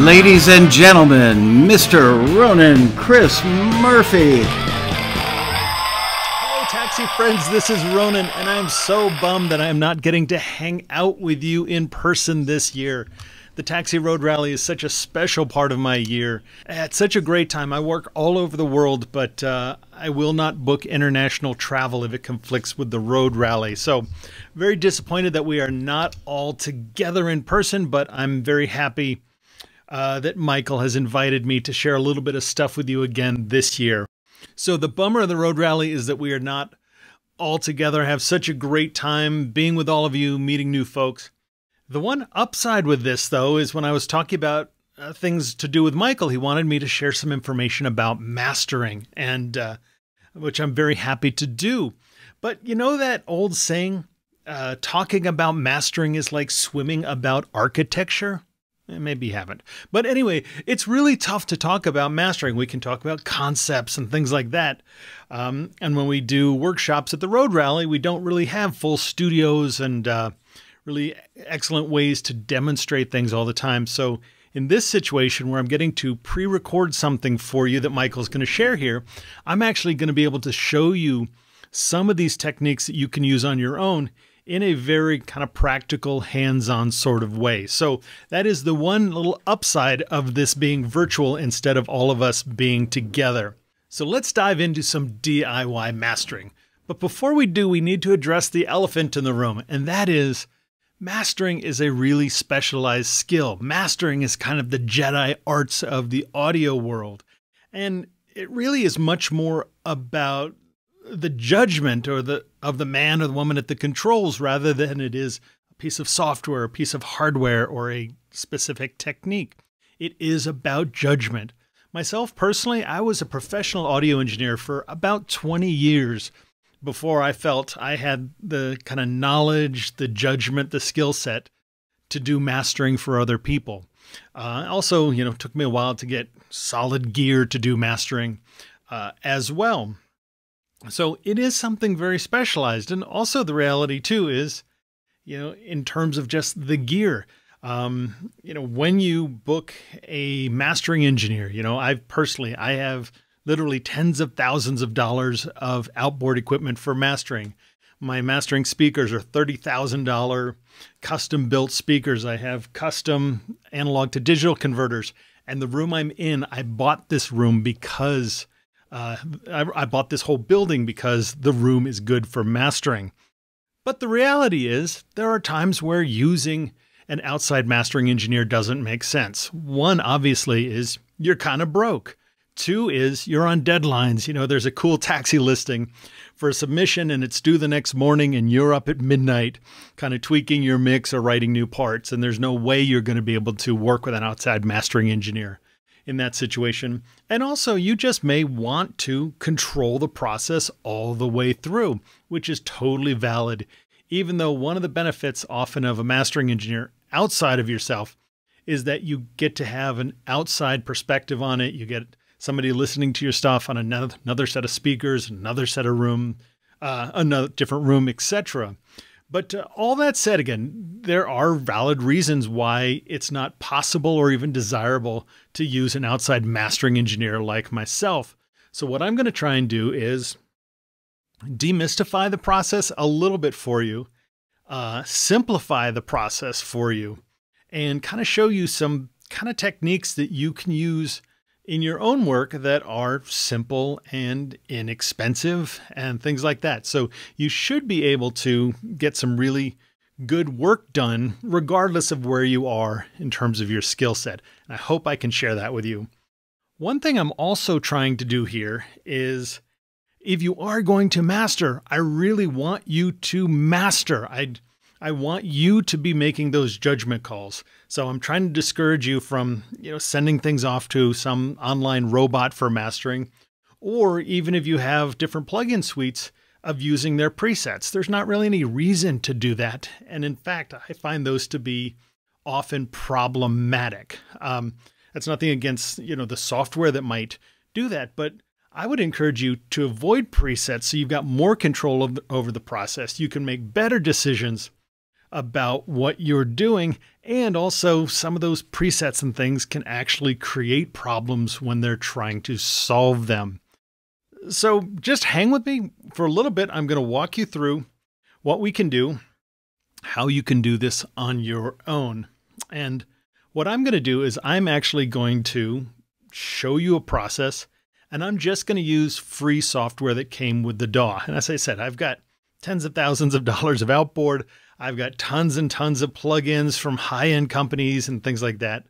Ladies and gentlemen, Mr. Ronan Chris Murphy. Hello, Taxi friends. This is Ronan, and I'm so bummed that I'm not getting to hang out with you in person this year. The Taxi Road Rally is such a special part of my year. It's such a great time. I work all over the world, but I will not book international travel if it conflicts with the Road Rally. So very disappointed that we are not all together in person, but I'm very happy that Michael has invited me to share a little bit of stuff with you again this year. So the bummer of the Road Rally is that we are not all together. I have such a great time being with all of you, meeting new folks. The one upside with this, though, is when I was talking about things to do with Michael, he wanted me to share some information about mastering, and which I'm very happy to do. But you know that old saying, talking about mastering is like swimming about architecture? Maybe you haven't. But anyway, it's really tough to talk about mastering. We can talk about concepts and things like that. And when we do workshops at the Road Rally, we don't really have full studios and really excellent ways to demonstrate things all the time. So in this situation where I'm getting to pre-record something for you that Michael's going to share here, I'm actually going to be able to show you some of these techniques that you can use on your own in a very kind of practical, hands-on sort of way. So that is the one little upside of this being virtual instead of all of us being together. So let's dive into some DIY mastering. But before we do, we need to address the elephant in the room, and that is mastering is a really specialized skill. Mastering is kind of the Jedi arts of the audio world. And it really is much more about the judgment or of the man or the woman at the controls rather than it is a piece of software, a piece of hardware, or a specific technique. It is about judgment. Myself personally, I was a professional audio engineer for about 20 years. Before I felt I had the kind of knowledge, the judgment, the skill set to do mastering for other people. Also, you know, it took me a while to get solid gear to do mastering as well. So it is something very specialized. And also the reality too is, you know, in terms of just the gear, you know, when you book a mastering engineer, you know, I have literally tens of thousands of dollars of outboard equipment for mastering. My mastering speakers are $30,000 custom-built speakers. I have custom analog to digital converters. And the room I'm in, I bought this room because I bought this whole building because the room is good for mastering. But the reality is there are times where using an outside mastering engineer doesn't make sense. One, obviously, is you're kind of broke. Two is you're on deadlines. You know, there's a cool taxi listing for a submission and it's due the next morning and you're up at midnight kind of tweaking your mix or writing new parts. And there's no way you're going to be able to work with an outside mastering engineer in that situation. And also you just may want to control the process all the way through, which is totally valid. Even though one of the benefits often of a mastering engineer outside of yourself is that you get to have an outside perspective on it. You get somebody listening to your stuff on another set of speakers, another set of room, another different room, etc. But all that said, again, there are valid reasons why it's not possible or even desirable to use an outside mastering engineer like myself. So what I'm going to try and do is demystify the process a little bit for you, simplify the process for you, and kind of show you some kind of techniques that you can use in your own work that are simple and inexpensive and things like that. So you should be able to get some really good work done regardless of where you are in terms of your skill set. And I hope I can share that with you. One thing I'm also trying to do here is if you are going to master, I really want you to master. I want you to be making those judgment calls. So I'm trying to discourage you from, you know, sending things off to some online robot for mastering, or even if you have different plugin suites of using their presets. There's not really any reason to do that. And in fact, I find those to be often problematic. That's nothing against, you know, the software that might do that, but I would encourage you to avoid presets so you've got more control over the process. You can make better decisions about what you're doing. And also some of those presets and things can actually create problems when they're trying to solve them. So just hang with me for a little bit. I'm going to walk you through what we can do, how you can do this on your own. And what I'm going to do is I'm actually going to show you a process, and I'm just going to use free software that came with the DAW. And as I said, I've got tens of thousands of dollars of outboard. I've got tons and tons of plugins from high-end companies and things like that.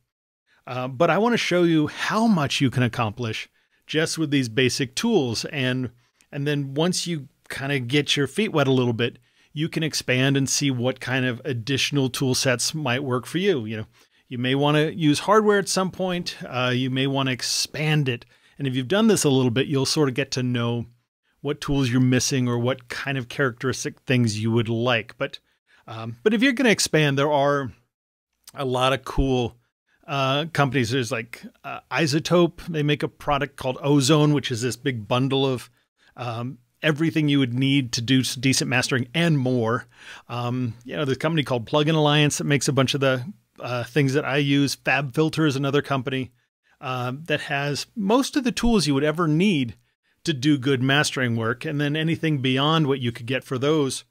But I want to show you how much you can accomplish just with these basic tools. And then once you kind of get your feet wet a little bit, you can expand and see what kind of additional tool sets might work for you. You know, you may want to use hardware at some point. You may want to expand it. And if you've done this a little bit, you'll sort of get to know what tools you're missing or what kind of characteristic things you would like. But if you're going to expand, there are a lot of cool companies. There's like iZotope. They make a product called Ozone, which is this big bundle of everything you would need to do decent mastering and more. You know, there's a company called Plugin Alliance that makes a bunch of the things that I use. FabFilter is another company that has most of the tools you would ever need to do good mastering work. And then anything beyond what you could get for those,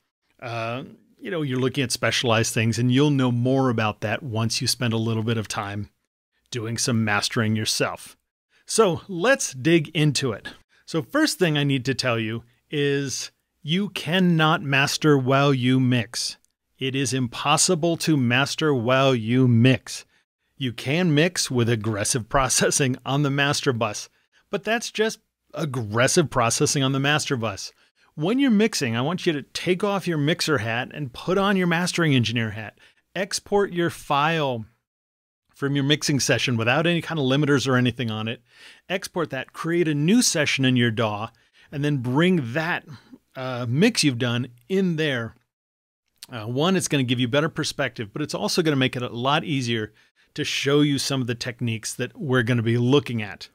you know, you're looking at specialized things, and you'll know more about that once you spend a little bit of time doing some mastering yourself. So let's dig into it. So first thing I need to tell you is you cannot master while you mix. It is impossible to master while you mix. You can mix with aggressive processing on the master bus, but that's just aggressive processing on the master bus. When you're mixing, I want you to take off your mixer hat and put on your mastering engineer hat. Export your file from your mixing session without any kind of limiters or anything on it. Export that, create a new session in your DAW, and then bring that mix you've done in there. One, it's going to give you better perspective, but it's also going to make it a lot easier to show you some of the techniques that we're going to be looking at.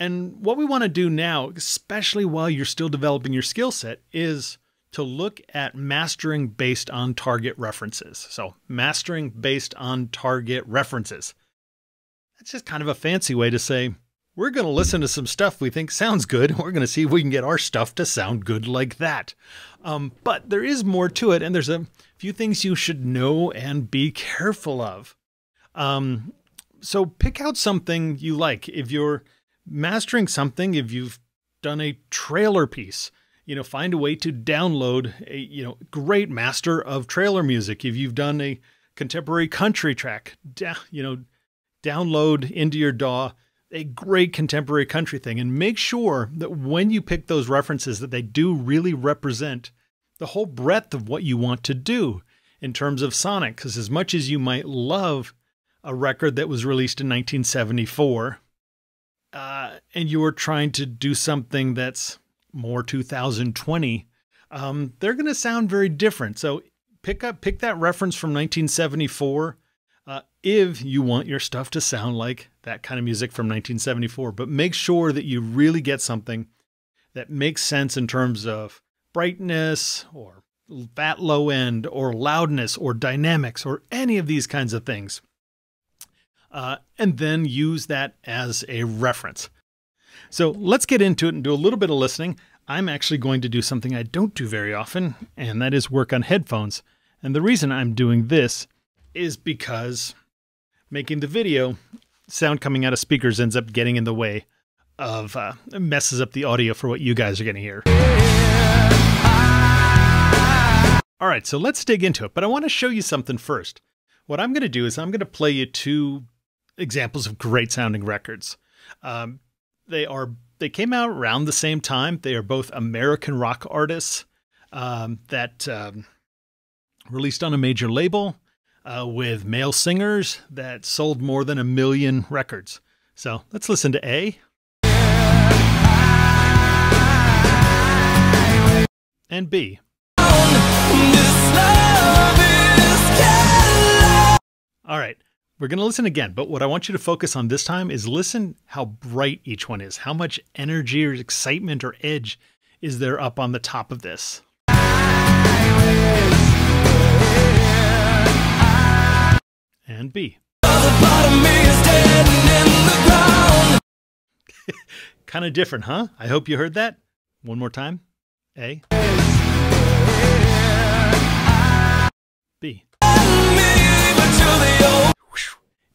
And what we want to do now, especially while you're still developing your skill set, is to look at mastering based on target references. So mastering based on target references. That's just kind of a fancy way to say, we're going to listen to some stuff we think sounds good. We're going to see if we can get our stuff to sound good like that. But there is more to it, and there's a few things you should know and be careful of. So pick out something you like. If you're mastering something, if you've done a trailer piece, you know, find a way to download a, you know, great master of trailer music. If you've done a contemporary country track, you know, download into your DAW a great contemporary country thing, and make sure that when you pick those references that they do really represent the whole breadth of what you want to do in terms of sonic. Because as much as you might love a record that was released in 1974, and you are trying to do something that's more 2020, they're going to sound very different. So pick that reference from 1974 if you want your stuff to sound like that kind of music from 1974. But make sure that you really get something that makes sense in terms of brightness or fat low end or loudness or dynamics or any of these kinds of things. And then use that as a reference. So let's get into it and do a little bit of listening. I'm actually going to do something I don't do very often, and that is work on headphones. And the reason I'm doing this is because making the video, sound coming out of speakers ends up getting in the way of, messes up the audio for what you guys are going to hear. All right, so let's dig into it, but I want to show you something first. What I'm going to do is I'm going to play you two examples of great sounding records. They came out around the same time. They are both American rock artists that released on a major label with male singers that sold more than 1 million records. So let's listen to A and B. All right. We're going to listen again, but what I want you to focus on this time is listen how bright each one is, how much energy or excitement or edge is there up on the top of this. and B. Kind of different, huh? I hope you heard that. One more time. A. B.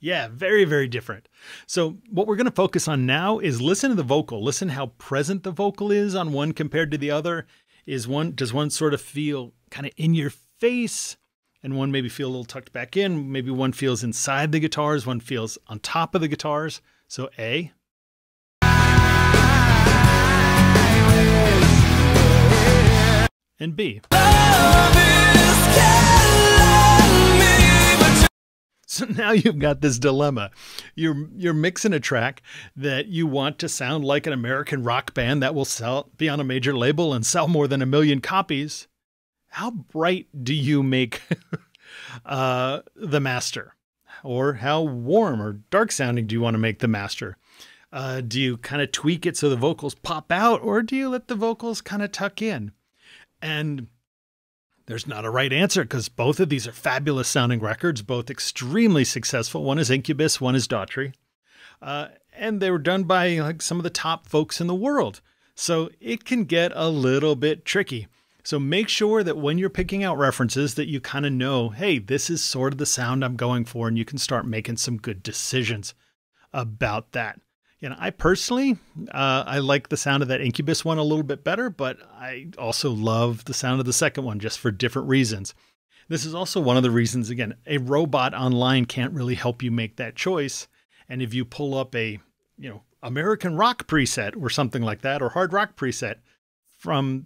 Yeah, very, very different. So what we're going to focus on now is listen to the vocal. Listen how present the vocal is on one compared to the other. Does one sort of feel kind of in your face, and one maybe feel a little tucked back in? Maybe one feels inside the guitars, one feels on top of the guitars. So A. And B. So now you've got this dilemma. You're mixing a track that you want to sound like an American rock band that will be on a major label and sell more than 1 million copies. How bright do you make the master? Or how warm or dark sounding do you want to make the master? Do you kind of tweak it so the vocals pop out, or do you let the vocals kind of tuck in? And there's not a right answer, because both of these are fabulous sounding records, both extremely successful. One is Incubus, one is Daughtry. And they were done by like some of the top folks in the world. So it can get a little bit tricky. So make sure that when you're picking out references that you kind of know, hey, this is sort of the sound I'm going for, and you can start making some good decisions about that. You know, I personally, I like the sound of that Incubus one a little bit better, but I also love the sound of the second one just for different reasons. This is also one of the reasons, again, a robot online can't really help you make that choice. And if you pull up a, you know, American rock preset or something like that, or hard rock preset from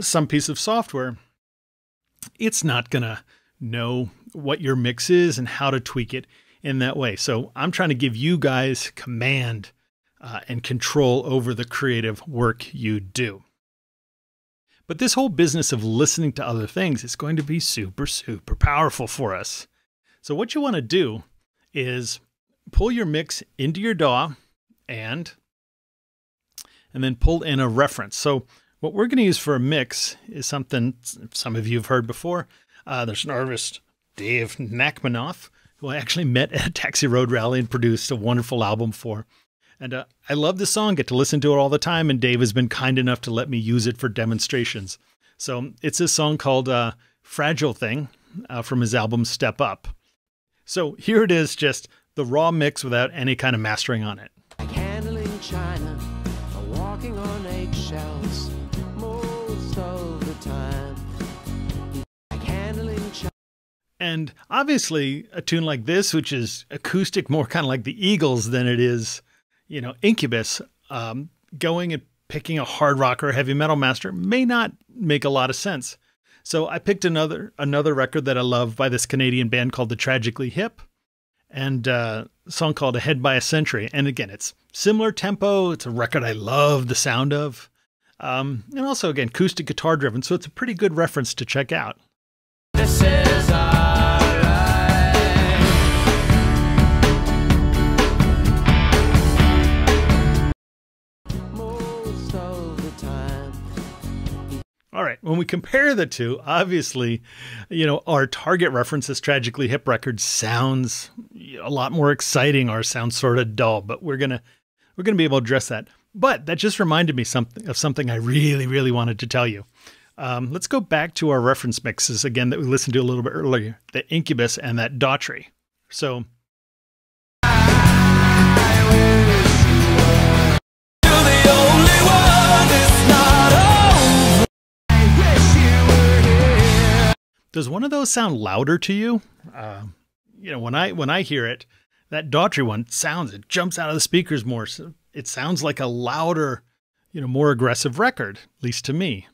some piece of software, it's not going to know what your mix is and how to tweak it in that way. So I'm trying to give you guys command and control over the creative work you do. But this whole business of listening to other things is going to be super, super powerful for us. So what you want to do is pull your mix into your DAW and then pull in a reference. So what we're going to use for a mix is something some of you have heard before. There's an artist, Dave Nachmanoff, who I actually met at a Taxi Road Rally and produced a wonderful album for. And I love this song, get to listen to it all the time, and Dave has been kind enough to let me use it for demonstrations. So it's this song called Fragile Thing from his album Step Up. So here it is, just the raw mix without any kind of mastering on it. Like handling China, or walking on eggshells most of the time. And obviously a tune like this, which is acoustic, more kind of like the Eagles than it is, you know, Incubus, going and picking a hard rock or heavy metal master may not make a lot of sense. So I picked another record that I love by this Canadian band called The Tragically Hip, and a song called Ahead by a Century. And again, it's similar tempo. It's a record I love the sound of. And also, again, acoustic guitar driven. So it's a pretty good reference to check out. This is all right, when we compare the two, obviously, you know, our target reference, this Tragically Hip record, sounds a lot more exciting. Ours sounds sort of dull, but we're gonna be able to address that. But that just reminded me of something I really, really wanted to tell you. Let's go back to our reference mixes again that we listened to a little bit earlier, the Incubus and that Daughtry. So does one of those sound louder to you? You know, when I hear it, that Daughtry one sounds, it jumps out of the speakers more. So it sounds like a louder, you know, more aggressive record, at least to me.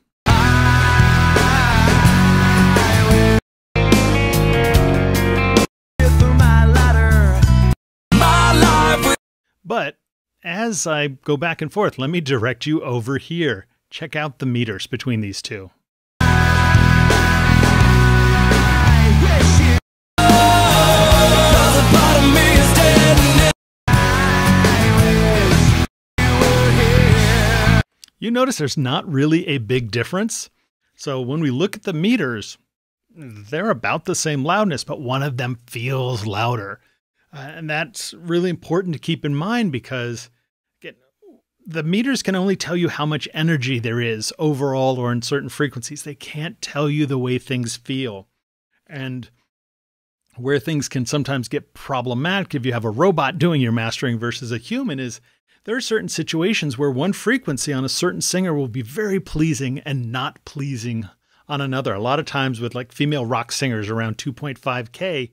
But as I go back and forth, let me direct you over here. Check out the meters between these two. You notice there's not really a big difference. So when we look at the meters, they're about the same loudness, but one of them feels louder. And that's really important to keep in mind because again, the meters can only tell you how much energy there is overall or in certain frequencies. They can't tell you the way things feel. And where things can sometimes get problematic if you have a robot doing your mastering versus a human is there are certain situations where one frequency on a certain singer will be very pleasing and not pleasing on another. A lot of times with like female rock singers around 2.5K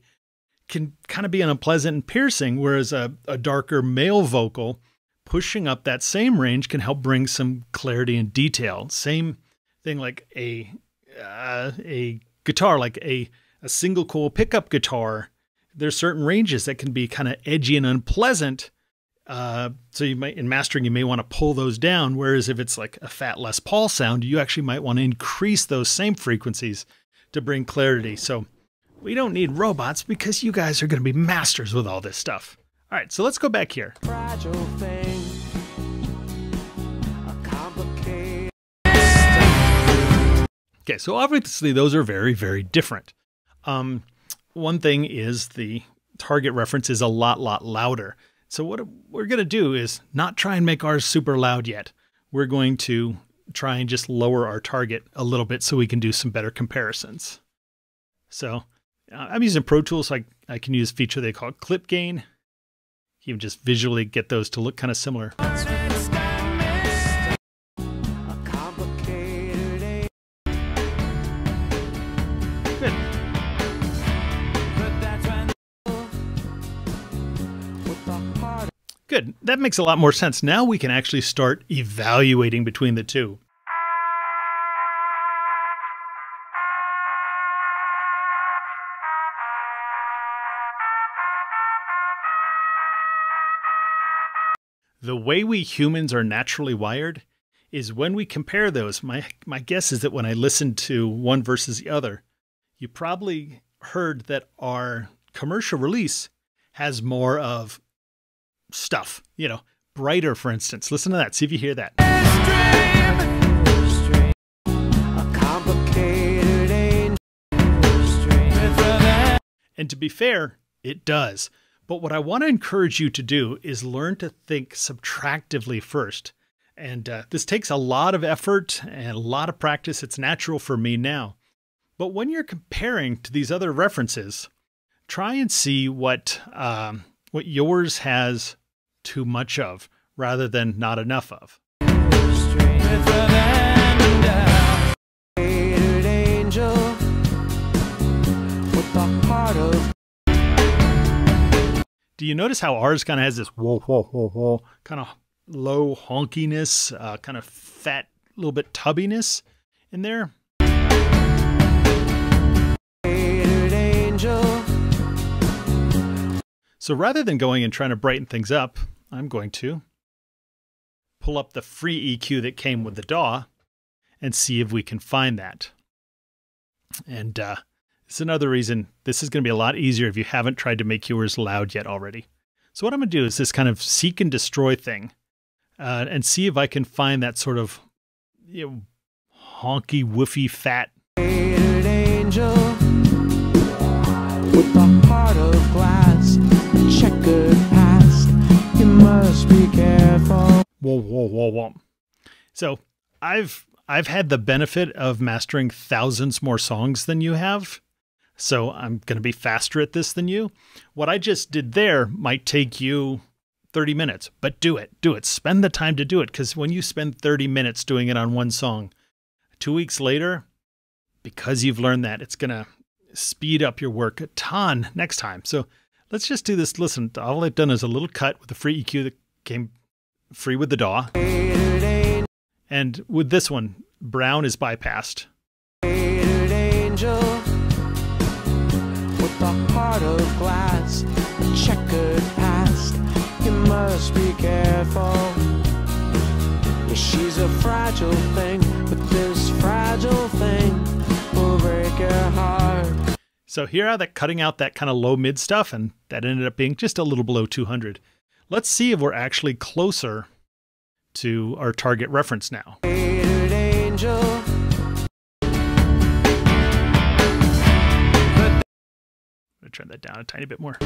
can kind of be an unpleasant and piercing, whereas a darker male vocal pushing up that same range can help bring some clarity and detail. Same thing like a guitar, like a single coil pickup guitar. There's certain ranges that can be kind of edgy and unpleasant. So you might, in mastering, you may want to pull those down. Whereas if it's like a fat Les Paul sound, you actually might want to increase those same frequencies to bring clarity. So we don't need robots because you guys are going to be masters with all this stuff. All right, so let's go back here. Fragile thing, a complicated system. Okay, so obviously those are very, very different. One thing is the target reference is a lot louder. So what we're going to do is not try and make ours super loud yet. We're going to try and just lower our target a little bit so we can do some better comparisons. So I'm using Pro Tools. So I can use a feature they call Clip Gain. You can just visually get those to look kind of similar. Good. That makes a lot more sense. Now we can actually start evaluating between the two. The way we humans are naturally wired is when we compare those. My guess is that when I listened to one versus the other, you probably heard that our commercial release has more of stuff, you know, brighter, for instance. Listen to that. See if you hear that. And to be fair, it does. But what I want to encourage you to do is learn to think subtractively first. And this takes a lot of effort and a lot of practice. It's natural for me now. But when you're comparing to these other references, try and see what yours has too much of rather than not enough of. Do you notice how ours kind of has this whoa kind of low honkiness, kind of fat, little bit tubbiness in there? So rather than going and trying to brighten things up, I'm going to pull up the free EQ that came with the DAW and see if we can find that. And it's another reason this is going to be a lot easier if you haven't tried to make yours loud yet already. So what I'm going to do is this kind of seek and destroy thing and see if I can find that sort of, you know, honky, woofy, fat. Angel with a heart of glass. Checkered past, you must be careful. Whoa. So I've had the benefit of mastering thousands more songs than you have, so I'm going to be faster at this than you. What I just did there might take you 30 minutes, but do it. Spend the time to do it, because when you spend 30 minutes doing it on one song, 2 weeks later, because you've learned that, it's going to speed up your work a ton next time. So let's just do this. Listen, all I've done is a little cut with the free EQ that came free with the DAW. And with this one, brown is bypassed. Angel, with a heart of glass, checkered past, you must be careful. Yeah, she's a fragile thing, but this fragile thing will break your heart. So here are that cutting out that kind of low mid stuff, and that ended up being just a little below 200. Let's see if we're actually closer to our target reference now. Angel. turn that down a tiny bit more.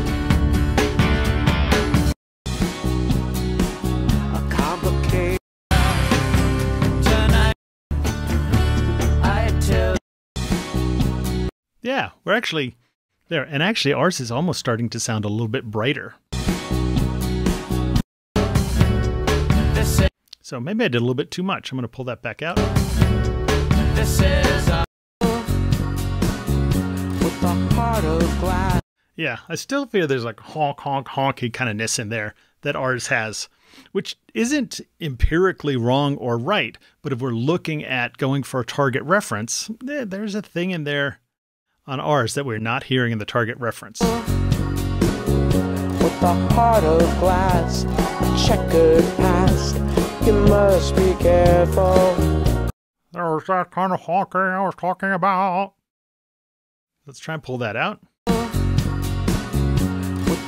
Yeah, we're actually there. And actually ours is almost starting to sound a little bit brighter. So maybe I did a little bit too much. I'm going to pull that back out. Yeah, I still feel there's like honk, honk, honky kindness in there that ours has, which isn't empirically wrong or right. But if we're looking at going for a target reference, there's a thing in there on ours that we're not hearing in the target reference. With the heart of glass, a checkered past, you must be careful. There's that kind of honking I was talking about. Let's try and pull that out. With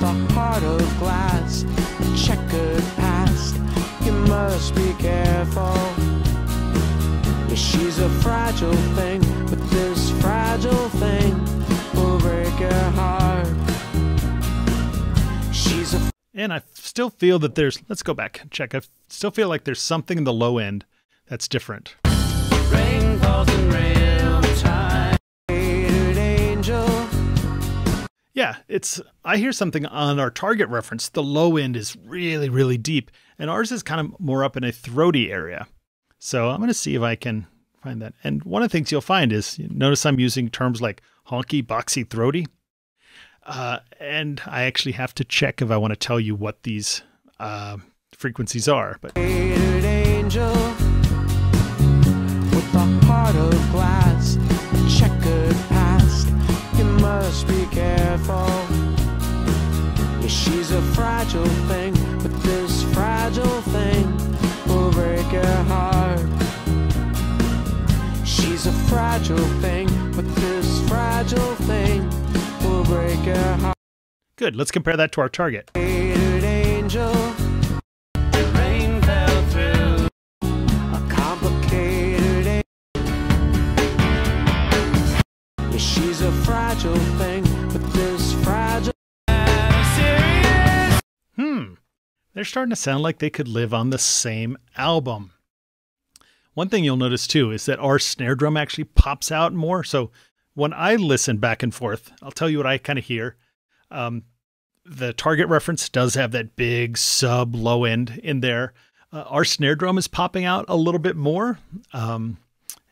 the heart of glass, a checkered past, you must be careful. She's a fragile thing, but this fragile thing will break her heart. She's a... And I still feel that there's... Let's go back and check. I still feel like there's something in the low end that's different. Rain falls in real time. Angel. Yeah, it's... I hear something on our target reference. The low end is really, really deep, and ours is kind of more up in a throaty area. So I'm going to see if I can find that. And one of the things you'll find is, you notice I'm using terms like honky, boxy, throaty. And I actually have to check if I want to tell you what these frequencies are. But angel, with a heart of glass, checkered past, you must be careful. She's a fragile thing, but this fragile thing will break her heart. She's a fragile thing, but this fragile thing will break her heart. Good, let's compare that to our target. Angel, the rain fell through a complicated angel. She's a fragile thing, but this fragile serious. They're starting to sound like they could live on the same album. One thing you'll notice too is that our snare drum actually pops out more. So when I listen back and forth, I'll tell you what I kind of hear. The target reference does have that big sub low end in there. Our snare drum is popping out a little bit more. And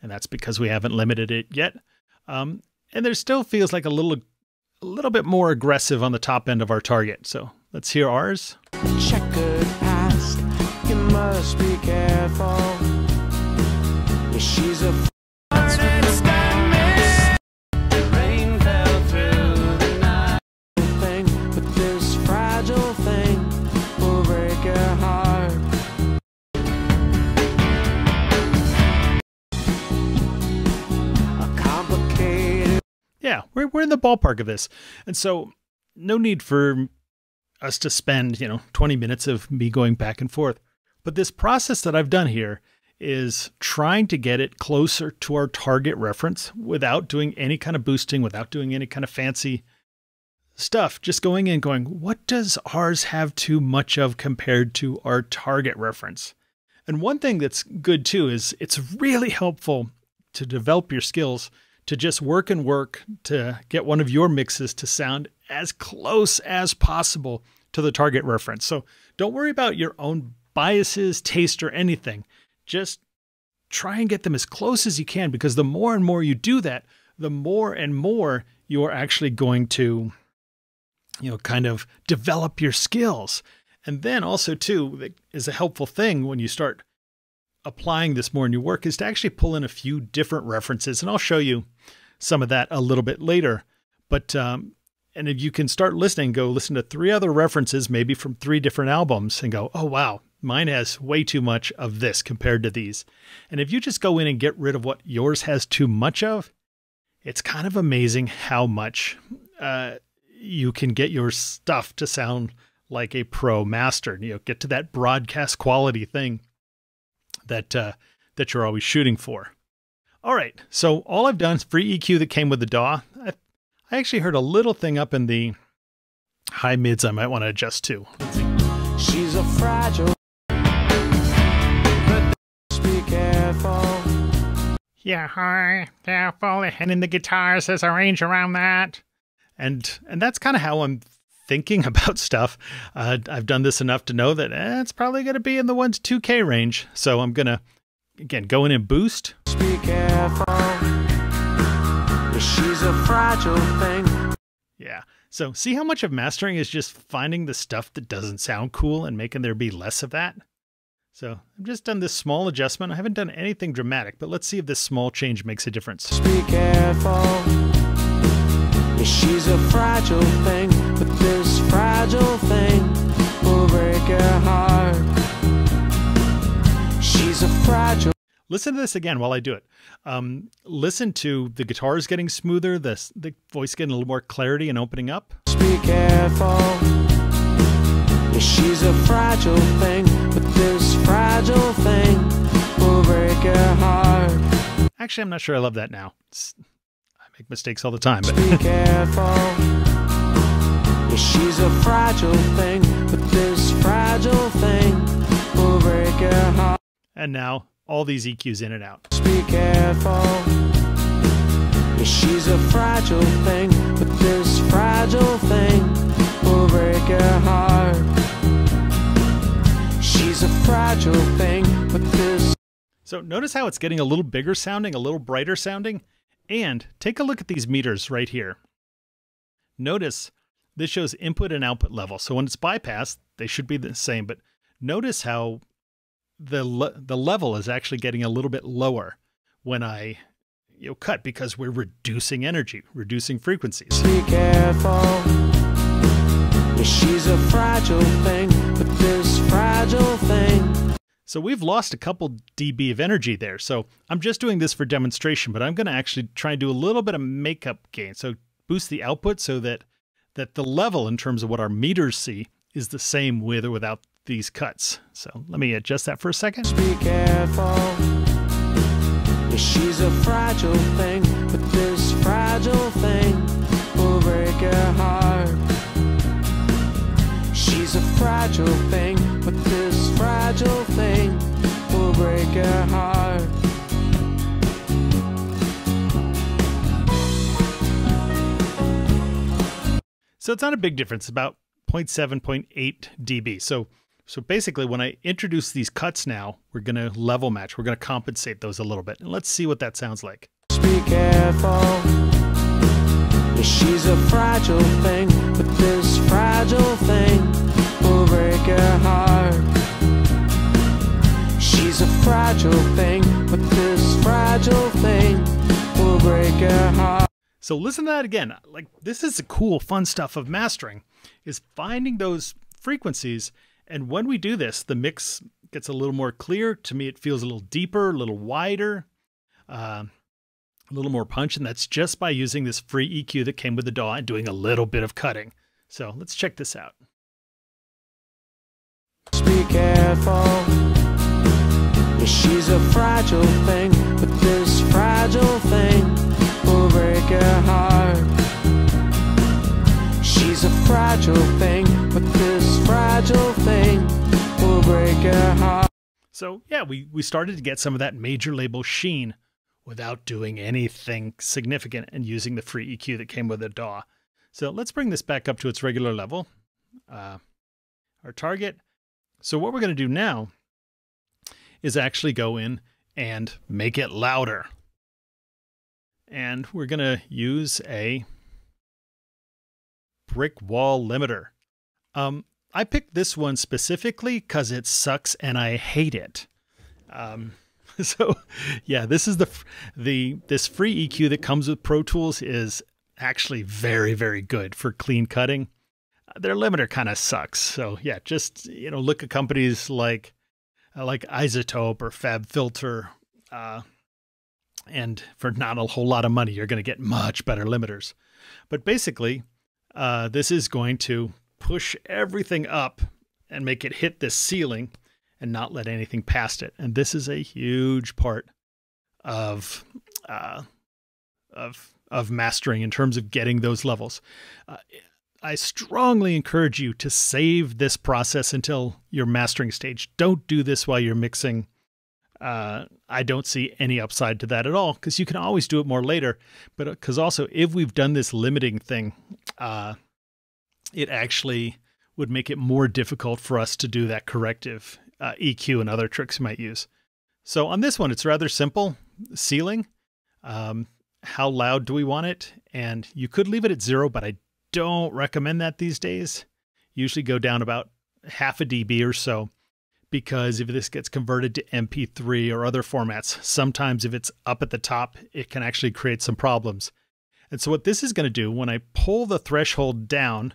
that's because we haven't limited it yet. And there still feels like a little bit more aggressive on the top end of our target. So let's hear ours. Checkered past, you must be careful. She's a rain fell through the night thing, but this fragile thing will break her heart. A complicated... Yeah, we're in the ballpark of this. And so no need for us to spend, 20 minutes of me going back and forth. But this process that I've done here is trying to get it closer to our target reference without doing any kind of boosting, without doing any kind of fancy stuff, just going in going, what does ours have too much of compared to our target reference? And one thing that's good too is it's really helpful to develop your skills to just work and work to get one of your mixes to sound as close as possible to the target reference. So don't worry about your own biases, taste, or anything. Just try and get them as close as you can, because the more and more you do that, the more and more you are actually going to, kind of develop your skills. And then also too, that is a helpful thing when you start applying this more in your work, is to actually pull in a few different references. And I'll show you some of that a little bit later. But, and if you can start listening, go listen to 3 other references, maybe from 3 different albums, and go, oh, wow, mine has way too much of this compared to these. And if you just go in and get rid of what yours has too much of, it's kind of amazing how much you can get your stuff to sound like a pro master, get to that broadcast quality thing that, that you're always shooting for. All right. So all I've done is free EQ that came with the DAW. I actually heard a little thing up in the high mids I might want to adjust to. She's a fragile, but be careful. Yeah, hi, careful. And in the guitars, there's a range around that. And that's kind of how I'm thinking about stuff. I've done this enough to know that it's probably going to be in the 1 to 2K range. So I'm going to, again, go in and boost. Be careful. She's a fragile thing. Yeah. So see how much of mastering is just finding the stuff that doesn't sound cool and making there be less of that? So I've just done this small adjustment. I haven't done anything dramatic, but let's see if this small change makes a difference. Be careful. She's a fragile thing, but this fragile thing will break her heart. She's a fragile. Listen to this again while I do it. Listen to the guitars getting smoother, the voice getting a little more clarity and opening up. Be careful. She's a fragile thing, but this fragile thing will break her heart. Actually, I'm not sure I love that now. Make mistakes all the time, but be careful. She's a fragile thing, but this fragile thing will break her heart. And now all these EQs in and out. Be careful. She's a fragile thing, but this fragile thing will break her heart. She's a fragile thing, but this. So notice how it's getting a little bigger sounding, a little brighter sounding. And take a look at these meters right here. Notice this shows input and output level. So when it's bypassed, they should be the same, but notice how the level is actually getting a little bit lower when I cut, because we're reducing energy, reducing frequencies. Be careful. She's a fragile thing, but this fragile thing. So we've lost a couple dB of energy there. So I'm just doing this for demonstration, but I'm going to actually try and do a little bit of makeup gain. So boost the output so that the level in terms of what our meters see is the same with or without these cuts. So let me adjust that for a second. Be careful. She's a fragile thing, but this fragile thing will break her heart. She's a fragile thing, but this fragile thing will break her heart. So it's not a big difference, about 0.7, 0.8 dB. So basically when I introduce these cuts now, we're going to level match. We're going to compensate those a little bit. And let's see what that sounds like. Be careful. She's a fragile thing, but this fragile thing will break her heart. She's a fragile thing, but this fragile thing will break her heart. So listen to that again. Like, this is the cool, fun stuff of mastering, is finding those frequencies. And when we do this, the mix gets a little more clear. To me, it feels a little deeper, a little wider, a little more punch. And that's just by using this free EQ that came with the DAW and doing a little bit of cutting. So let's check this out. Be careful. She's a fragile thing, but this fragile thing will break her heart. She's a fragile thing, but this fragile thing will break her heart. So yeah, we started to get some of that major label sheen without doing anything significant and using the free EQ that came with the DAW. So let's bring this back up to its regular level, our target. So what we're going to do now is actually go in and make it louder. And we're going to use a brick wall limiter. I picked this one specifically because it sucks and I hate it. So yeah, this is this free EQ that comes with Pro Tools is actually very, very good for clean cutting. Their limiter kind of sucks. So yeah, just, look at companies like iZotope or FabFilter, and for not a whole lot of money, you're going to get much better limiters. But basically, this is going to push everything up and make it hit this ceiling and not let anything past it. And this is a huge part of of mastering in terms of getting those levels. I strongly encourage you to save this process until your mastering stage. Don't do this while you're mixing. I don't see any upside to that at all, because you can always do it more later. But because also, if we've done this limiting thing, it actually would make it more difficult for us to do that corrective EQ and other tricks you might use. So on this one, it's rather simple. Ceiling, how loud do we want it? And you could leave it at 0, but I don't recommend that these days. Usually go down about half a dB or so, because if this gets converted to MP3 or other formats, sometimes if it's up at the top, it can actually create some problems. And so what this is going to do, when I pull the threshold down,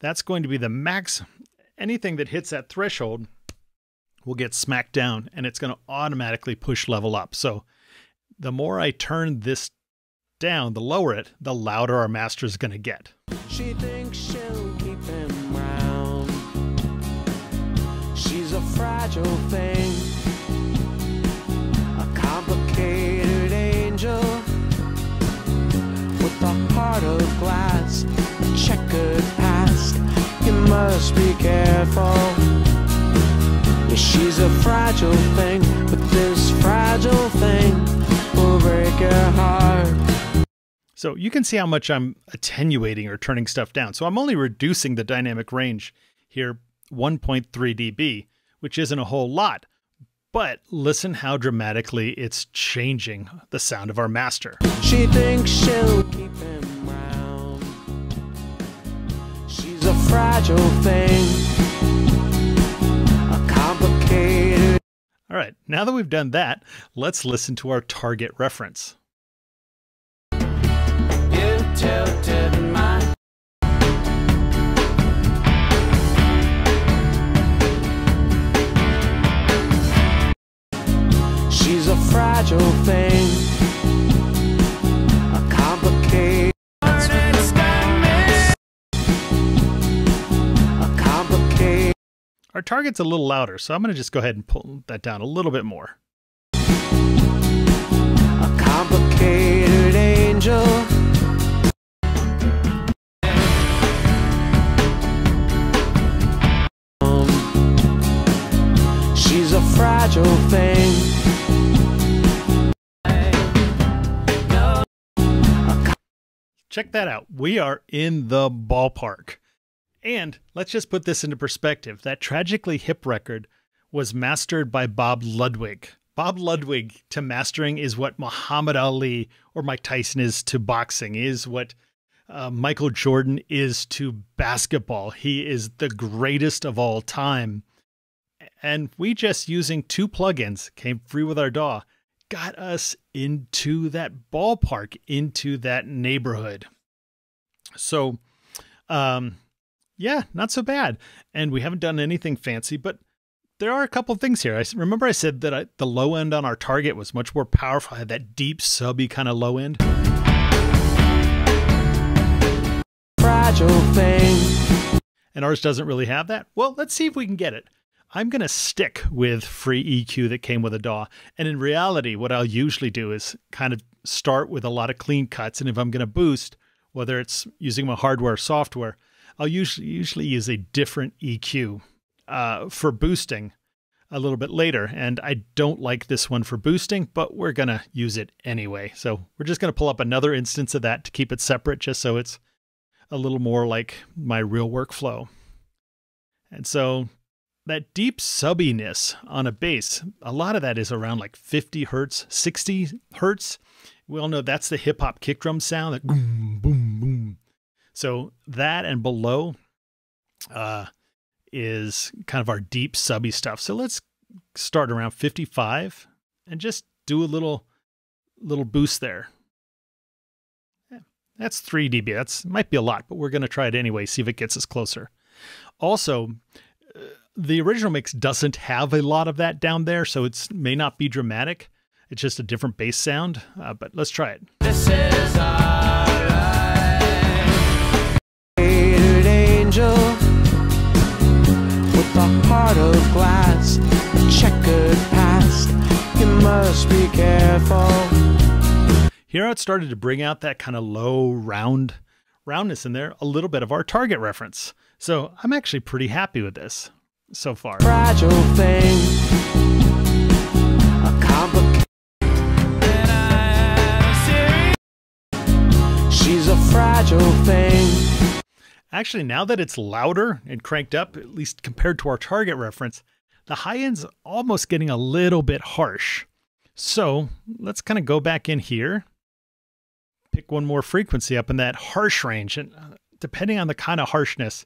that's going to be the max. Anything that hits that threshold will get smacked down, and it's going to automatically push level up. So the more I turn this down, the lower it, the louder our master is going to get. She thinks she'll keep him round. She's a fragile thing, a complicated angel with a heart of glass, a checkered past. You must be careful. She's a fragile thing, but this fragile thing will break your heart. So you can see how much I'm attenuating or turning stuff down. So I'm only reducing the dynamic range here 1.3 dB, which isn't a whole lot, but listen how dramatically it's changing the sound of our master. She thinks she'll keep him round. She's a fragile thing, a complicated. All right, now that we've done that, let's listen to our target reference. She's a fragile thing, a complicated. Our target's a little louder, so I'm going to just go ahead and pull that down a little bit more. A complicated angel. She's a fragile thing. Check that out. We are in the ballpark. And let's just put this into perspective. That Tragically Hip record was mastered by Bob Ludwig. Bob Ludwig to mastering is what Muhammad Ali or Mike Tyson is to boxing, is what Michael Jordan is to basketball. He is the greatest of all time. And we just using 2 plugins, came free with our DAW, got us into that ballpark, into that neighborhood. So, yeah, not so bad. And we haven't done anything fancy, but there are a couple of things here. Remember I said that the low end on our target was much more powerful. I had that deep, subby kind of low end. Fragile thing. And ours doesn't really have that. Well, let's see if we can get it. I'm going to stick with free EQ that came with a DAW. And in reality, what I'll usually do is kind of start with a lot of clean cuts. And if I'm going to boost, whether it's using my hardware or software, I'll usually use a different EQ for boosting a little bit later. And I don't like this one for boosting, but we're going to use it anyway. So we're just going to pull up another instance of that to keep it separate, just so it's a little more like my real workflow. And so that deep subbiness on a bass, a lot of that is around like 50 hertz, 60 hertz. We all know that's the hip hop kick drum sound, that boom, boom, boom. So that and below is kind of our deep subby stuff. So let's start around 55 and just do a little boost there. Yeah, that's 3 dB. That's might be a lot, but we're going to try it anyway, see if it gets us closer. Also, the original mix doesn't have a lot of that down there, so it may not be dramatic. It's just a different bass sound, but let's try it. This is with a heart of glass, a checkered past. You must be careful. Here it started to bring out that kind of low roundness in there, a little bit of our target reference. So I'm actually pretty happy with this so far. Fragile thing, a complicated she's a fragile thing. Actually, now that it's louder and cranked up, at least compared to our target reference, the high end's almost getting a little bit harsh. So let's kind of go back in here, pick one more frequency up in that harsh range. And depending on the kind of harshness,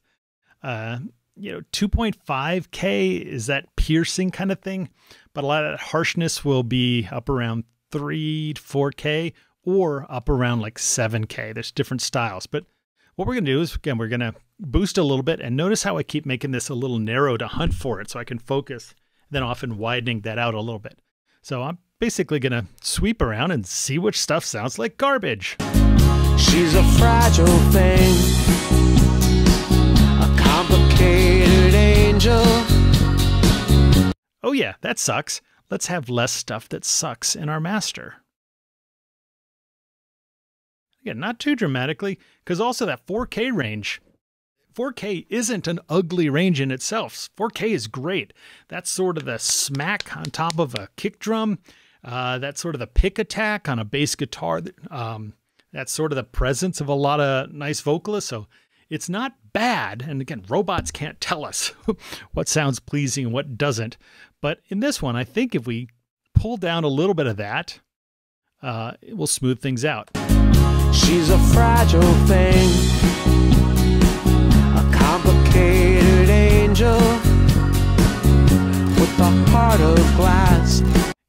2.5K is that piercing kind of thing. But a lot of that harshness will be up around 3 to 4K or up around like 7K. There's different styles. But what we're going to do is, again, we're going to boost a little bit. And notice how I keep making this a little narrow to hunt for it so I can focus, then often widening that out a little bit. So I'm basically going to sweep around and see which stuff sounds like garbage. She's a fragile thing, a complicated angel. Oh yeah, that sucks. Let's have less stuff that sucks in our master. Again, not too dramatically, because also that 4K range, 4K isn't an ugly range in itself. 4K is great. That's sort of the smack on top of a kick drum. That's sort of the pick attack on a bass guitar. That's sort of the presence of a lot of nice vocalists. So it's not bad. And again, robots can't tell us what sounds pleasing and what doesn't. But in this one, I think if we pull down a little bit of that, it will smooth things out. She's a fragile thing, complicated angel with a heart of glass.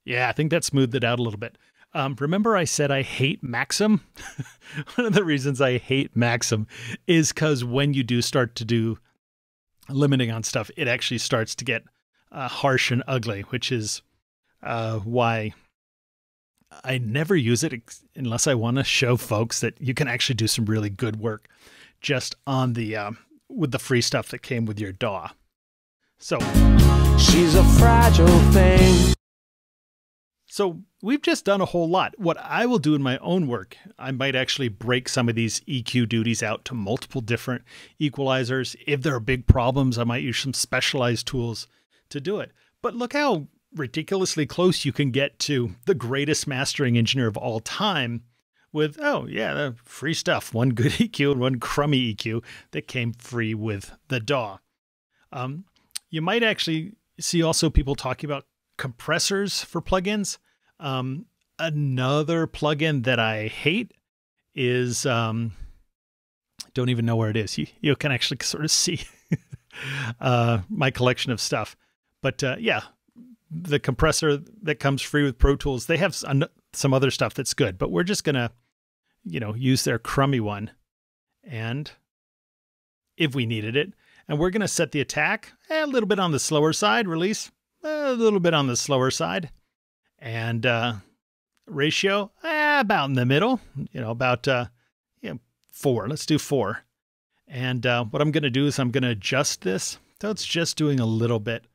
Yeah, I think that smoothed it out a little bit. Remember I said I hate Maxim? One of the reasons I hate Maxim is because when you do start to do limiting on stuff, it actually starts to get harsh and ugly, which is why I never use it unless I want to show folks that you can actually do some really good work just on the... with the free stuff that came with your DAW. So she's a fragile thing. So we've just done a whole lot. What I will do in my own work, I might actually break some of these EQ duties out to multiple different equalizers. If there are big problems, I might use some specialized tools to do it. But look how ridiculously close you can get to the greatest mastering engineer of all time with, oh yeah, the free stuff, one good EQ and one crummy EQ that came free with the DAW. You might actually see also people talking about compressors for plugins. Another plugin that I hate is, don't even know where it is. You can actually sort of see my collection of stuff. But yeah, the compressor that comes free with Pro Tools, they have some other stuff that's good, but we're just going to, use their crummy one. And if we needed it, and we're going to set the attack a little bit on the slower side, release a little bit on the slower side, and ratio about in the middle, about 4. Let's do 4. And what I'm going to do is I'm going to adjust this. So it's just doing a little bit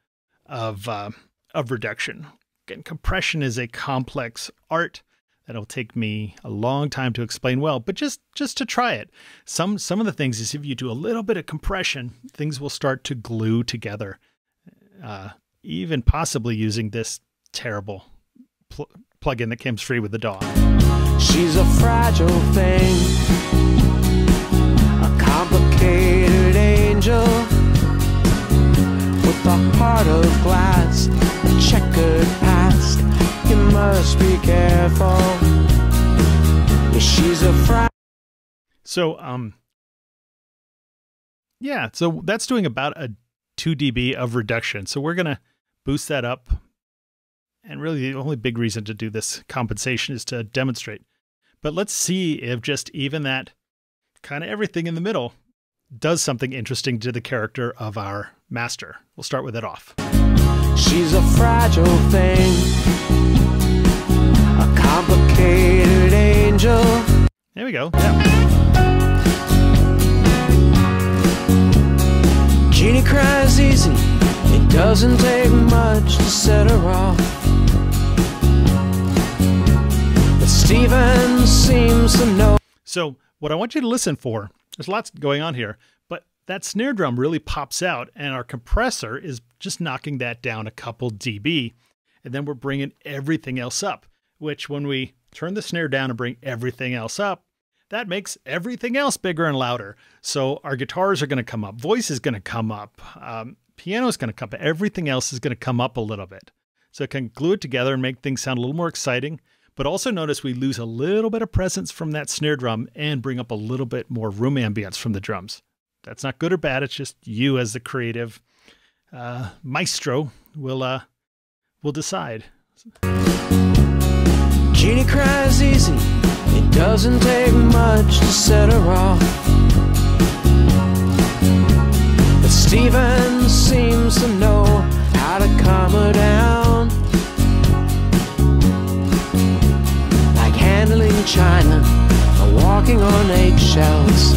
of reduction. Again, compression is a complex art that'll take me a long time to explain well, but just to try it. Some of the things is if you do a little bit of compression, things will start to glue together, even possibly using this terrible plugin that comes free with the DAW. She's a fragile thing, a complicated angel with a heart of glass. Checkered past, you must be careful. She's a fragile. So, yeah, so that's doing about a 2 dB of reduction. So we're going to boost that up. And really the only big reason to do this compensation is to demonstrate. But let's see if just even that kind of everything in the middle does something interesting to the character of our master. We'll start with it off. She's a fragile thing, a complicated angel. There we go. Yeah. Genie cries easy. It doesn't take much to set her off. It's Steven seems to know. So what I want you to listen for, there's lots going on here, but that snare drum really pops out and our compressor is just knocking that down a couple dB. And then we're bringing everything else up, which when we turn the snare down and bring everything else up, that makes everything else bigger and louder. So our guitars are going to come up, voice is going to come up, piano is going to come up, everything else is going to come up a little bit. So it can glue it together and make things sound a little more exciting. But also notice we lose a little bit of presence from that snare drum and bring up a little bit more room ambience from the drums. That's not good or bad. It's just you as the creative maestro will decide. Genie cries easy. It doesn't take much to set her off. But Steven seems to know how to calm her down. Like handling china or walking on eggshells.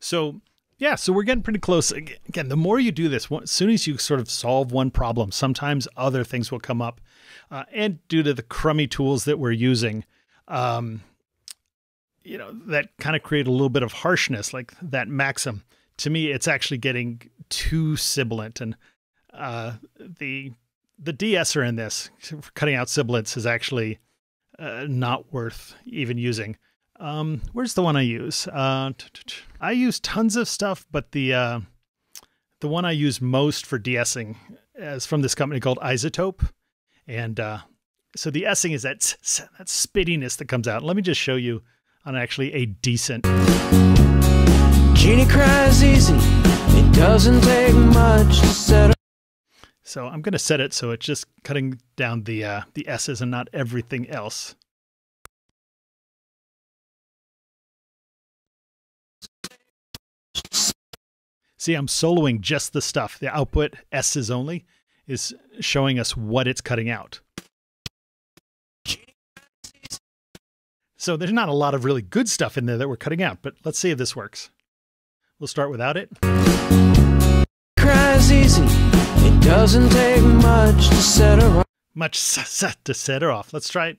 So, yeah, so we're getting pretty close. Again, the more you do this, as soon as you sort of solve one problem, sometimes other things will come up. And due to the crummy tools that we're using, you know, that kind of create a little bit of harshness, like that Maxim. To me, it's actually getting too sibilant. And the de-esser in this, cutting out sibilants, is actually not worth even using. Where's the one I use? I use tons of stuff, but the one I use most for de-essing is from this company called iZotope. And so the essing is that spittiness that comes out. Let me just show you on actually a decent. Genie cries easy. It doesn't take much to set up. So I'm going to set it so it's just cutting down the S's and not everything else. See, I'm soloing just the stuff. The output, S's only, is showing us what it's cutting out. So there's not a lot of really good stuff in there that we're cutting out, but let's see if this works. We'll start without it. Cries easy. It doesn't take much to set her off. Let's try it.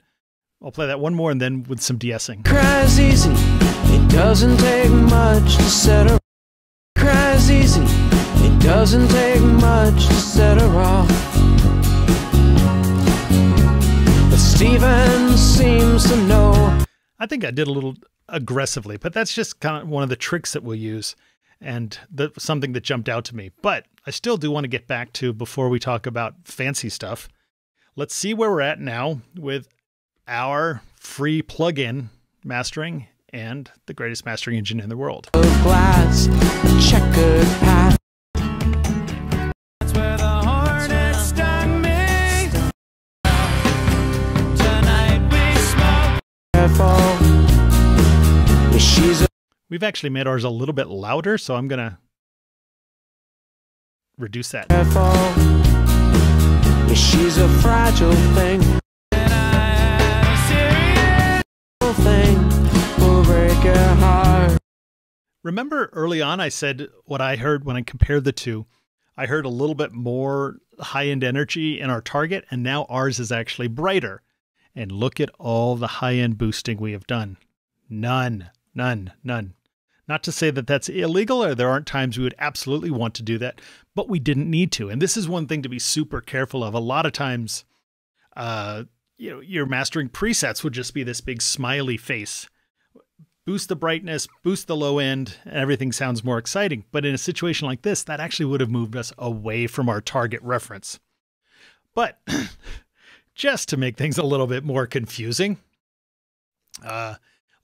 I'll play that one more and then with some de-essing. Cries easy. It doesn't take much to set her off. Cries easy, it doesn't take much to set her off. But Steven seems to know. I think I did a little aggressively, but that's just kind of one of the tricks that we'll use and something that jumped out to me. But I still do want to get back to before we talk about fancy stuff. Let's see where we're at now with our free plugin mastering and the greatest mastering engine in the world. Glass, checkered path. That's where the hornet stung me. Tonight we smoke. Careful. We've actually made ours a little bit louder, so I'm gonna reduce that. Careful. She's a fragile thing. And I am a serious thing. Remember early on I said what I heard when I compared the two, I heard a little bit more high-end energy in our target, and now ours is actually brighter. And look at all the high-end boosting we have done. None, none, none. Not to say that that's illegal or there aren't times we would absolutely want to do that, but we didn't need to. And this is one thing to be super careful of. A lot of times, you know, your mastering presets would just be this big smiley face. Boost the brightness, boost the low end, and everything sounds more exciting. But in a situation like this, that actually would have moved us away from our target reference. But just to make things a little bit more confusing,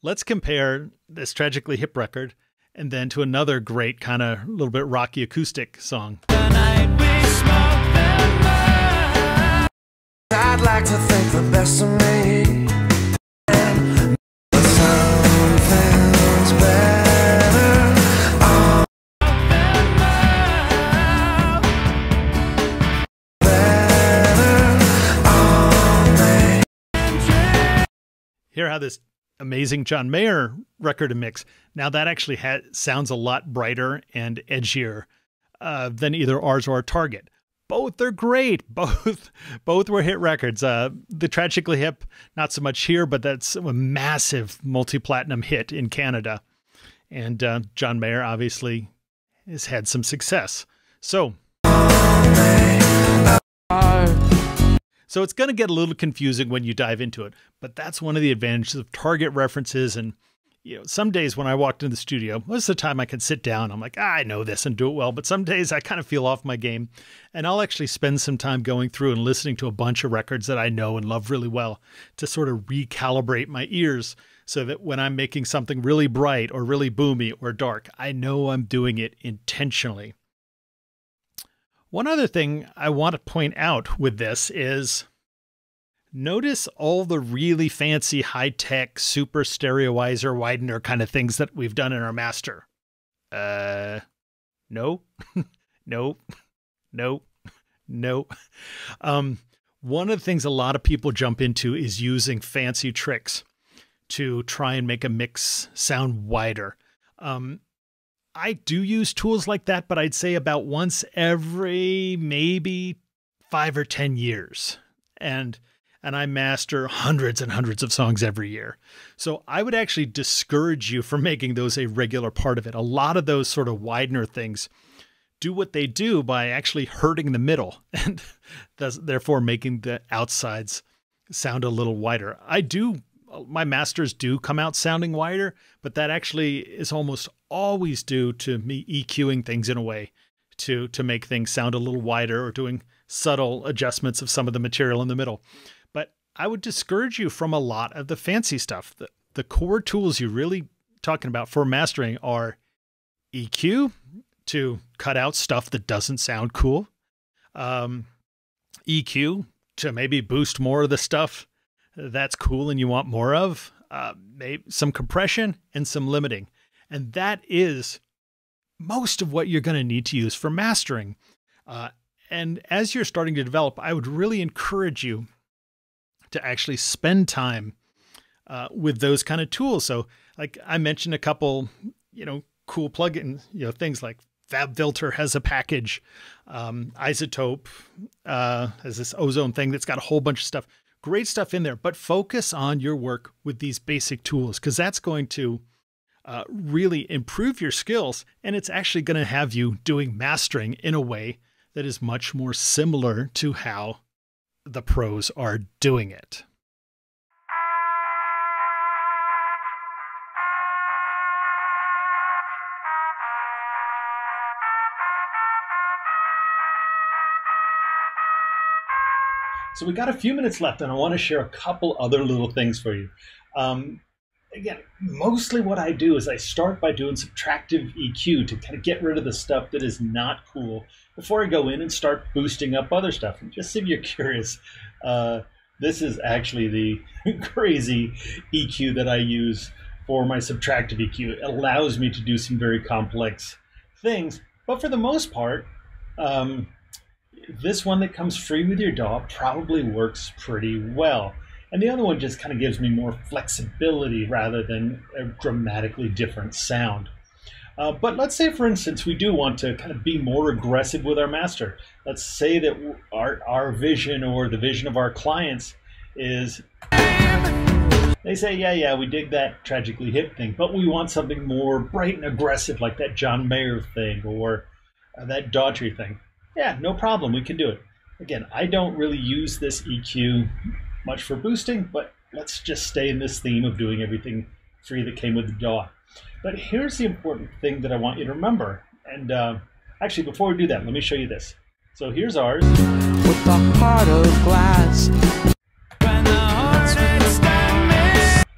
let's compare this Tragically Hip record and then to another great kind of little bit rocky acoustic song. Tonight we smoke them up. I'd like to think the best of me. Hear how this amazing John Mayer record and mix. Now that actually sounds a lot brighter and edgier than either ours or our target. Both are great. Both were hit records. The Tragically Hip, not so much here, but that's a massive multi-platinum hit in Canada. And John Mayer obviously has had some success. So it's going to get a little confusing when you dive into it, but that's one of the advantages of target references. And you know, some days when I walked into the studio, most of the time I could sit down. I'm like, ah, I know this and do it well. But some days I kind of feel off my game, and I'll actually spend some time going through and listening to a bunch of records that I know and love really well to sort of recalibrate my ears so that when I'm making something really bright or really boomy or dark, I know I'm doing it intentionally. One other thing I want to point out with this is notice all the really fancy high-tech super stereoizer widener kind of things that we've done in our master. No, no, no, no. One of the things a lot of people jump into is using fancy tricks to try and make a mix sound wider. I do use tools like that, but I'd say about once every maybe 5 or 10 years. And I master hundreds and hundreds of songs every year. So I would actually discourage you from making those a regular part of it. A lot of those sort of widener things do what they do by actually hurting the middle and thus, therefore making the outsides sound a little wider. My masters do come out sounding wider, but that actually is almost always due to me EQing things in a way to make things sound a little wider or doing subtle adjustments of some of the material in the middle. But I would discourage you from a lot of the fancy stuff. The core tools you're really talking about for mastering are EQ to cut out stuff that doesn't sound cool, EQ to maybe boost more of the stuff that's cool and you want more of, maybe some compression and some limiting. And that is most of what you're going to need to use for mastering. And as you're starting to develop, I would really encourage you to actually spend time with those kind of tools. So like I mentioned a couple, you know, cool plugins, you know, things like FabFilter has a package, iZotope has this Ozone thing that's got a whole bunch of stuff. Great stuff in there, but focus on your work with these basic tools because that's going to really improve your skills, and it's actually going to have you doing mastering in a way that is much more similar to how the pros are doing it. So we got a few minutes left, and I want to share a couple other little things for you. Again, mostly what I do is I start by doing subtractive EQ to kind of get rid of the stuff that is not cool before I go in and start boosting up other stuff. And just if you're curious, this is actually the crazy EQ that I use for my subtractive EQ. It allows me to do some very complex things, but for the most part, this one that comes free with your DAW probably works pretty well. And the other one just kind of gives me more flexibility rather than a dramatically different sound. But let's say, for instance, we do want to kind of be more aggressive with our master. Let's say that our vision or the vision of our clients is, they say, yeah, we dig that Tragically Hip thing, but we want something more bright and aggressive like that John Mayer thing or that Daughtry thing. Yeah, no problem, we can do it. Again, I don't really use this EQ much for boosting, but let's just stay in this theme of doing everything free that came with the DAW. But here's the important thing that I want you to remember. And actually, before we do that, let me show you this. So here's ours. With the heart of glass. When the heart.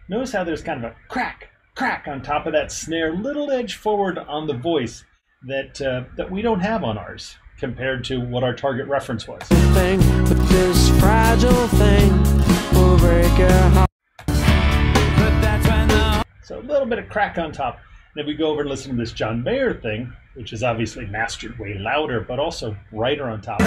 Notice how there's kind of a crack, crack on top of that snare, little edge forward on the voice that, that we don't have on ours, compared to what our target reference was. But this fragile thing will break your heart. But that's when the... So a little bit of crack on top. And if we go over and listen to this John Mayer thing, which is obviously mastered way louder, but also brighter on top.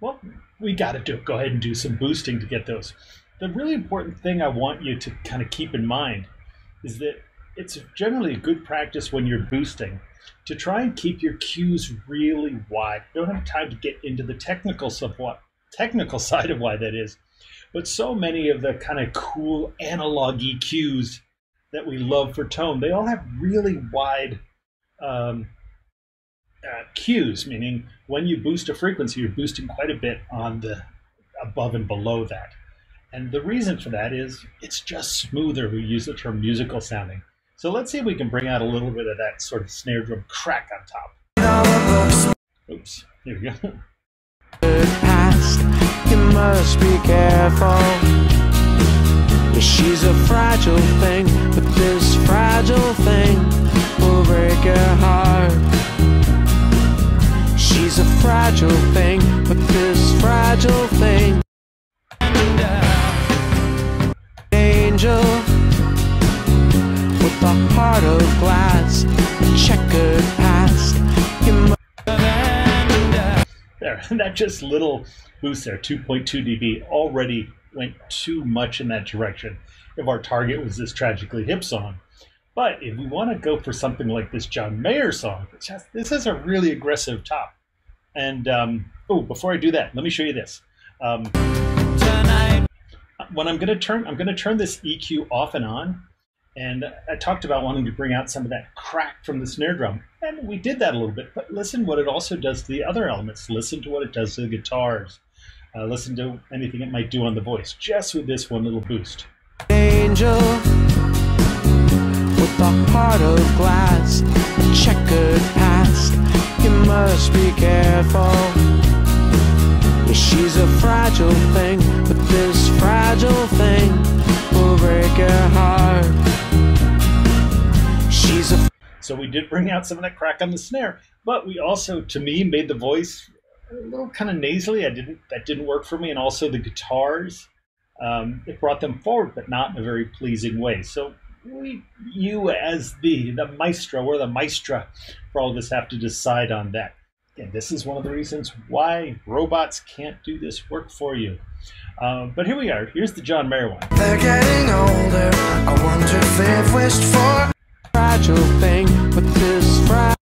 Well, we got to do it. Go ahead and do some boosting to get those. The really important thing I want you to kind of keep in mind is that it's generally good practice when you're boosting to try and keep your cues really wide. You don't have time to get into the technical side of why that is. But so many of the kind of cool analog-y cues that we love for tone, they all have really wide cues, meaning when you boost a frequency, you're boosting quite a bit on the above and below that. And the reason for that is it's just smoother. We use the term musical sounding. So let's see if we can bring out a little bit of that sort of snare drum crack on top. Oops, here we go. You must be careful. She's a fragile thing, but this fragile thing will break your heart. She's a fragile thing, but this fragile thing. Angel with a heart of glass, a checkered past. There, that just little boost there, 2.2 dB, already went too much in that direction if our target was this Tragically Hip song. But if we want to go for something like this John Mayer song, this is a really aggressive top. And, oh, before I do that, let me show you this. When I'm going to turn this EQ off and on, and I talked about wanting to bring out some of that crack from the snare drum, and we did that a little bit, but listen what it also does to the other elements. Listen to what it does to the guitars. Listen to anything it might do on the voice, just with this one little boost. Angel with a heart of glass, a checkered past, you must be careful. She's a fragile thing, but this fragile thing will break her heart. She's a... So we did bring out some of that crack on the snare, but we also, to me, made the voice a little kind of nasally. That didn't work for me, and also the guitars, it brought them forward, but not in a very pleasing way. So you as the maestro or the maestra for all of us have to decide on that. And this is one of the reasons why robots can't do this work for you. But here we are. Here's the John Mayer one. They're getting older. I wonder if they've wished for fragile thing, but this fragile.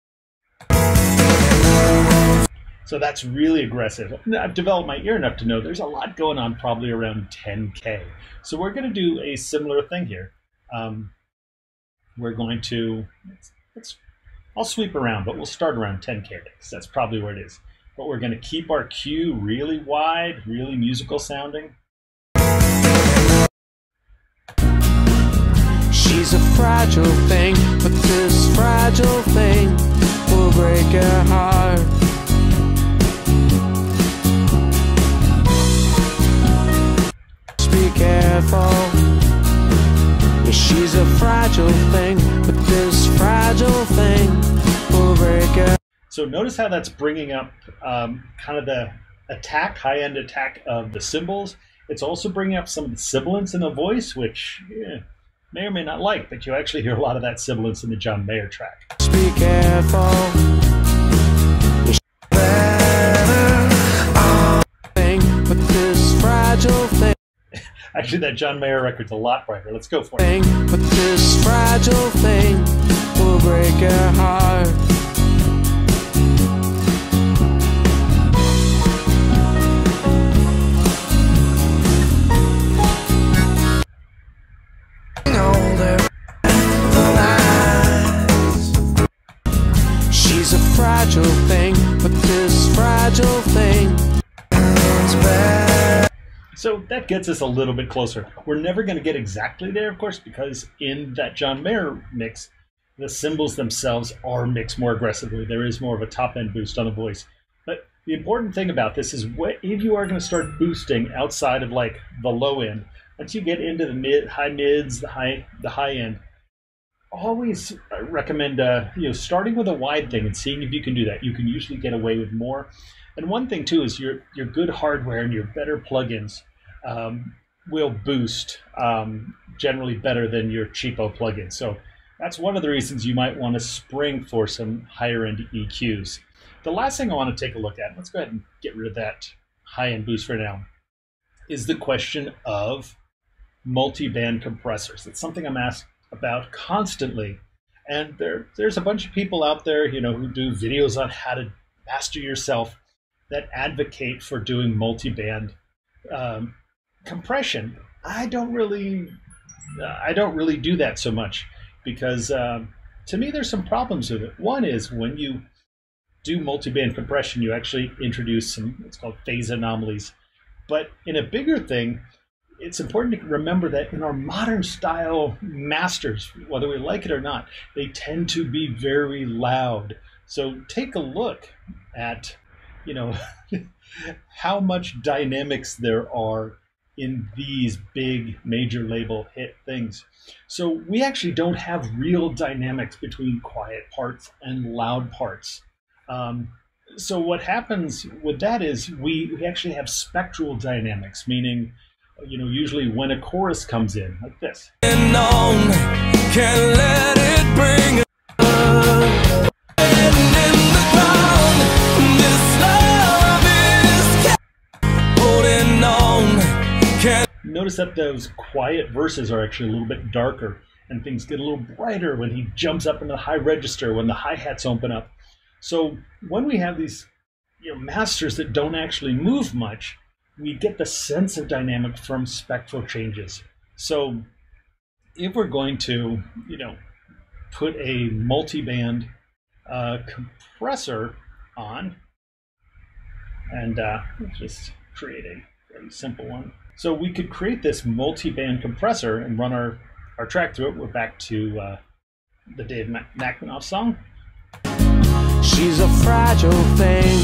So that's really aggressive. I've developed my ear enough to know there's a lot going on, probably around 10K. So we're going to do a similar thing here. We're going to, I'll sweep around, but we'll start around 10K because that's probably where it is. But we're going to keep our cue really wide, really musical sounding. She's a fragile thing, but this fragile thing will break her heart. Careful. She's a fragile thing, but this fragile thing will break her. So notice how that's bringing up kind of the attack, high-end attack of the cymbals. It's also bringing up some of the sibilance in the voice, which may or may not like, but you actually hear a lot of that sibilance in the John Mayer track. Be careful. Actually, that John Mayer record's a lot brighter. Let's go for it. But this fragile thing will break your heart. She's a fragile thing, but this fragile thing. So that gets us a little bit closer. We're never going to get exactly there, of course, because in that John Mayer mix, the cymbals themselves are mixed more aggressively. There is more of a top-end boost on the voice. But the important thing about this is if you are going to start boosting outside of like the low end, once you get into the high mids, the high end, always recommend starting with a wide thing and seeing if you can do that. You can usually get away with more. And one thing too is your good hardware and your better plugins will boost generally better than your cheapo plugin. So that's one of the reasons you might want to spring for some higher end EQs. The last thing I want to take a look at, let's go ahead and get rid of that high end boost for now, is the question of multi-band compressors. It's something I'm asked about constantly And there's a bunch of people out there, you know, who do videos on how to master yourself that advocate for doing multi-band compression. I don't really do that so much because to me, there's some problems with it. One is when you do multi-band compression, you actually introduce some what's called phase anomalies. But in a bigger thing, it's important to remember that in our modern style masters, whether we like it or not, they tend to be very loud. So take a look at, you know, how much dynamics there are in these big major label hit things. So we actually don't have real dynamics between quiet parts and loud parts. So what happens with that is we actually have spectral dynamics, meaning, you know, usually when a chorus comes in, like this. Notice that those quiet verses are actually a little bit darker, and things get a little brighter when he jumps up into the high register, when the hi-hats open up. So when we have these, you know, masters that don't actually move much, we get the sense of dynamic from spectral changes. So if we're going to, you know, put a multi-band compressor on, and let's just create a very simple one. So we could create this multi-band compressor and run our track through it. We're back to the Dave Nachmanoff song. She's a fragile thing.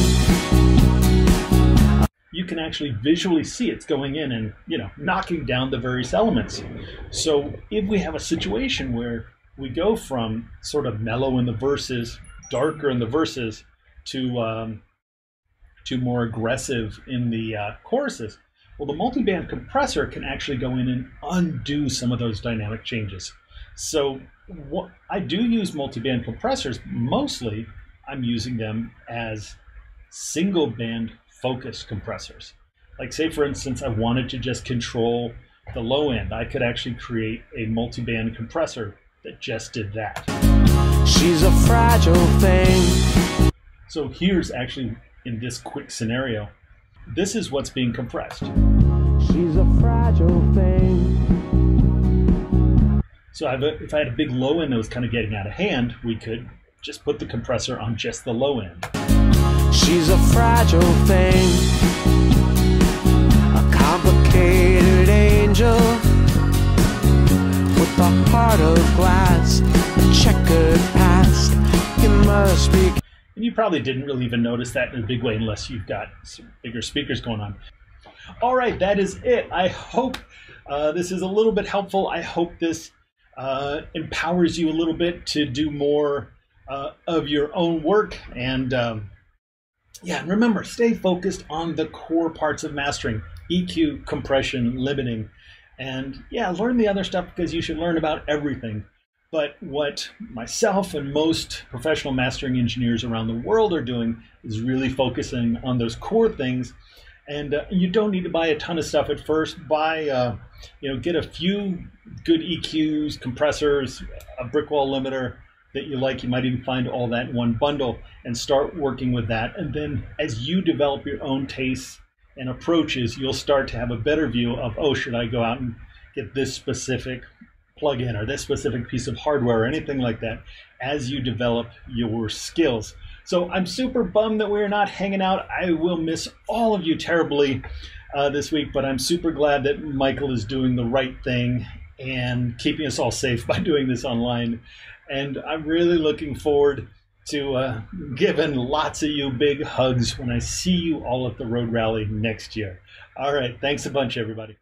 You can actually visually see it's going in and, you know, knocking down the various elements. So if we have a situation where we go from sort of mellow in the verses, darker in the verses, to more aggressive in the choruses, well, the multi-band compressor can actually go in and undo some of those dynamic changes. So what I do use multi-band compressors, mostly I'm using them as single band focused compressors. Like say, for instance, I wanted to just control the low end. I could actually create a multi-band compressor that just did that. She's a fragile thing. So here's actually, in this quick scenario, this is what's being compressed. She's a fragile thing. So if I had a big low end that was kind of getting out of hand, we could just put the compressor on just the low end. She's a fragile thing, a complicated angel with a heart of glass, a checkered past. You must be. And you probably didn't really even notice that in a big way unless you've got some bigger speakers going on. All right, that is it. I hope this is a little bit helpful. I hope this empowers you a little bit to do more of your own work. And yeah, remember, stay focused on the core parts of mastering: EQ, compression, limiting. And yeah, learn the other stuff, because you should learn about everything. But what myself and most professional mastering engineers around the world are doing is really focusing on those core things. And you don't need to buy a ton of stuff at first. Buy, you know, get a few good EQs, compressors, a brick wall limiter that you like. You might even find all that in one bundle and start working with that. And then as you develop your own tastes and approaches, you'll start to have a better view of, oh, should I go out and get this specific plug-in or this specific piece of hardware or anything like that as you develop your skills. So I'm super bummed that we're not hanging out. I will miss all of you terribly this week, but I'm super glad that Michael is doing the right thing and keeping us all safe by doing this online. And I'm really looking forward to giving lots of you big hugs when I see you all at the Road Rally next year. All right, thanks a bunch, everybody.